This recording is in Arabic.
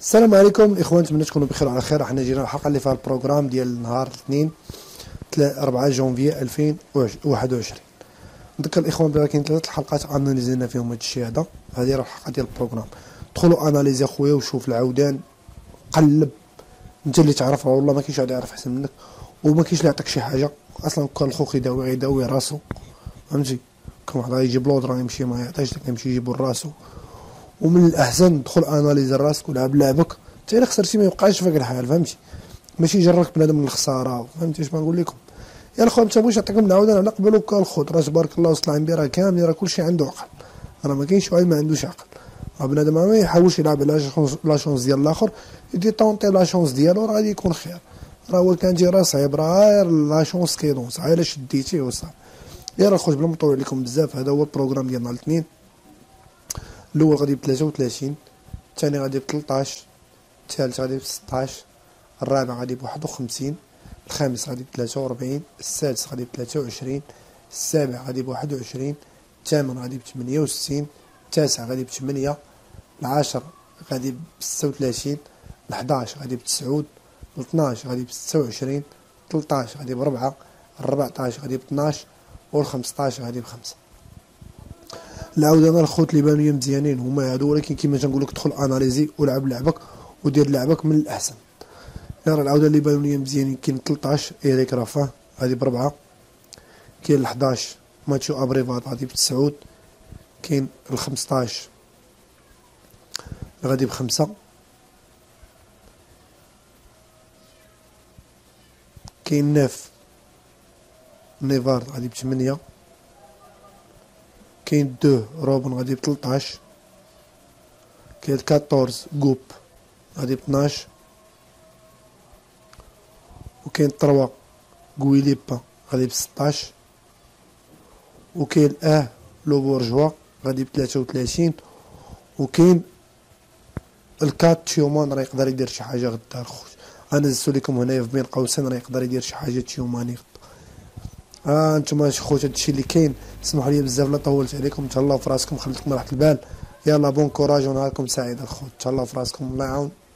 السلام عليكم الاخوان، نتمنى تكونوا بخير وعلى خير. حنا جينا الحلقه اللي فيها البروغرام ديال نهار الاثنين 4 جونفي 2021. نذكر الاخوان بلي كاين 3 الحلقات اناليزينا فيهم هادشي هذا. هذه راه الحلقه ديال البروغرام، دخلوا اناليزي اخويا وشوف العودان، قلب انت اللي تعرفها، والله ما كاينش اللي يعرف احسن منك وما كاينش اللي يعطيك شي حاجه اصلا. كان الخوخ يداوي غيداوي راسو، فهمتي؟ كان واحد يجيب لود راه يمشي ما يعطيش، يمشي يجيبو راسو. ومن الاحسن دخل اناليز راسك ولعب لعبك حتى الا خسرتي ما يوقعش فيك الحال، فهمتي؟ ماشي يجرك بنادم من الخساره، فهمتي واش بنقول لكم؟ يا الخو ما تبغيش نعطيكم نعاود انا قبل وكا الخوت راه تبارك الله وصلعين بيه، راه كاملين راه كلشي عنده عقل، راه ما كاينش واحد ما عندوش عقل. راه بنادم ما يحاولش يلعب على لاشونس ديال الاخر، يدي طونطي لاشونس ديالو راه غادي يكون خير. راه هو كان تي راه صعيب، راه غير لاشونس كيدونس، غير شديتيه وصافي. يا راه الخوت بلا ما نطول عليكم بزاف، هذا هو البروغرام ديالنا الاثنين. الاول غادي ب 33، الثاني غادي ب 13، الثالث غادي ب 16، الرابع غادي ب 51، الخامس غادي ب 43، السادس غادي ب 23، السابع غادي ب 21، الثامن غادي ب 68، التاسع غادي ب 8، العاشر غادي ب 36، الحداش غادي ب 9، الثناش غادي ب 26، الثلطاش غادي ب 4، الربعطاش غادي ب 12، والخمسطاش غادي ب 5. العود انا الخوت اللي بانوا لي مزيانين هما هادو، ولكن كيما تنقول لك دخل اناليزي ولعب لعبك ودير لعبك من الاحسن. راه العود اللي بانوا لي مزيانين كاين 13 ايريك رافا هادي ب4، كاين 11 ماتشو ابريفات هادي ب9، كاين ال15 غادي ب5، كاين 9 نيفارد غادي ب8، كاين 2 روبن غادي ب 13، كاين 14 جوب غادي ب 12، وكاين 3 غويليبا غادي ب 16، وكاين لو بورجوا غادي ب 33، وكاين الكات تيومان راه يقدر يدير شي حاجه غدا. الخوت انا زدتو لكم هنايا في بين قوسين راه يقدر يدير شي حاجه تيوماني. انتم خوت هادشي اللي كاين. سمحوا لي بزاف لا طولت عليكم، تهلاو فراسكم، خليتكم راحة البال، يلا بون كوراج ونهاركم سعيد الخوت، تهلاو فراسكم، الله يعاون.